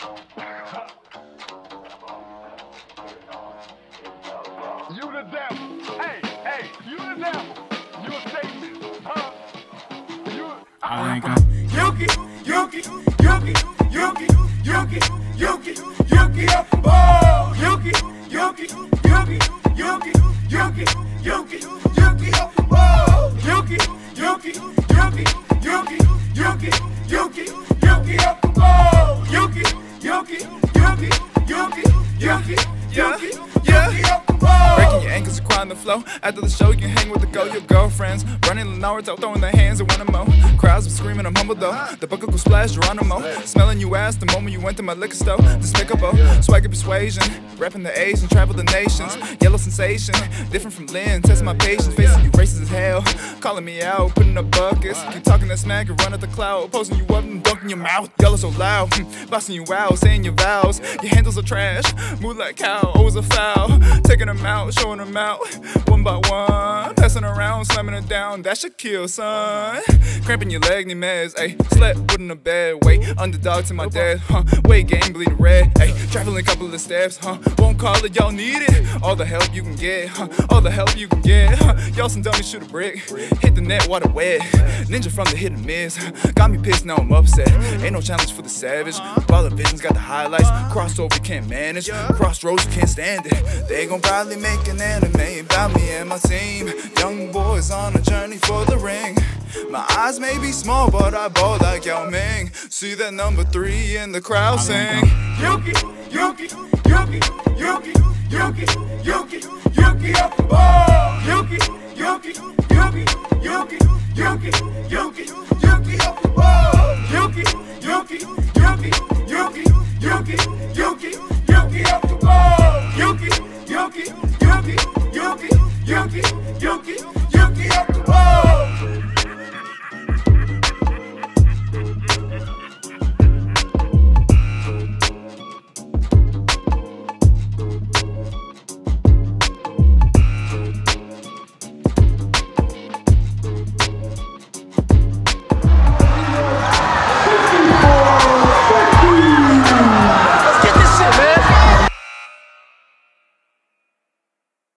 You the devil. Hey, hey, you the devil. You a Satan. Huh? You Yuuki, Yuuki, Yuuki, Yuuki, Yuuki, Yuuki, Yuuki Okubo. Yuuki, Yuuki, Yuuki, Yuuki, Yuuki, Yuuki, Yuuki Okubo. Yuuki, Yuuki, Yuuki, Yuuki, Yuuki, Yuuki, Yuuki Okubo. Yuuki, Yuuki, Yuuki, Yuuki, Yuuki, Yuuki, Yuuki Okubo. Breaking your ankles, you're crying the flow. After the show, you can hang with the go. Your girlfriends running Naruto, throwing their hands at Geronimo. Crowds be screaming, I'm humble though. The bucket will splash Geronimo. Smelling you ass the moment you went to my liquor store. Despicable, swagger persuasion. Rapping the Asian, travel the nations. Yellow sensation, different from Lynn. Test my patience, facing you racist as hell. Calling me out, putting up buckets. Keep talking that smack and run at the cloud. Posting you up and dunking your mouth. Yellow so loud, busting you out, saying your vows. Your handles are trash, move like cow, always a foul. Taking them out, showing them out, one by one. Passing around, slamming it down, that should kill, son. Cramping your leg, need meds, ayy. Slept, put in a bed, wait. Underdog to my dad, huh. Weight gain, bleeding red, ayy. Traveling couple of steps, huh. Won't call it, y'all need it. All the help you can get, huh. All the help you can get, huh. Y'all some dummies shoot a brick. Hit the net, water wet. Ninja from the hit and miss. Got me pissed, now I'm upset. Ain't no challenge for the savage. BallerVisions got the highlights. Crossover can't manage. Crossroads, you can't stand it. They gon' probably make an anime about me and my team. Young boys on a journey for the ring. My eyes may be small, but I ball like Yao Ming. See that number 3 in the crowd sing. Yuuki, Yuuki, Yuuki, Yuuki, Yuuki, Yuuki, Yuuki Okubo. Yuuki, Yuuki, Yuuki, Yuuki, Yuuki, Yuuki, Yuuki Okubo. Yuuki, Yuuki, Yuuki.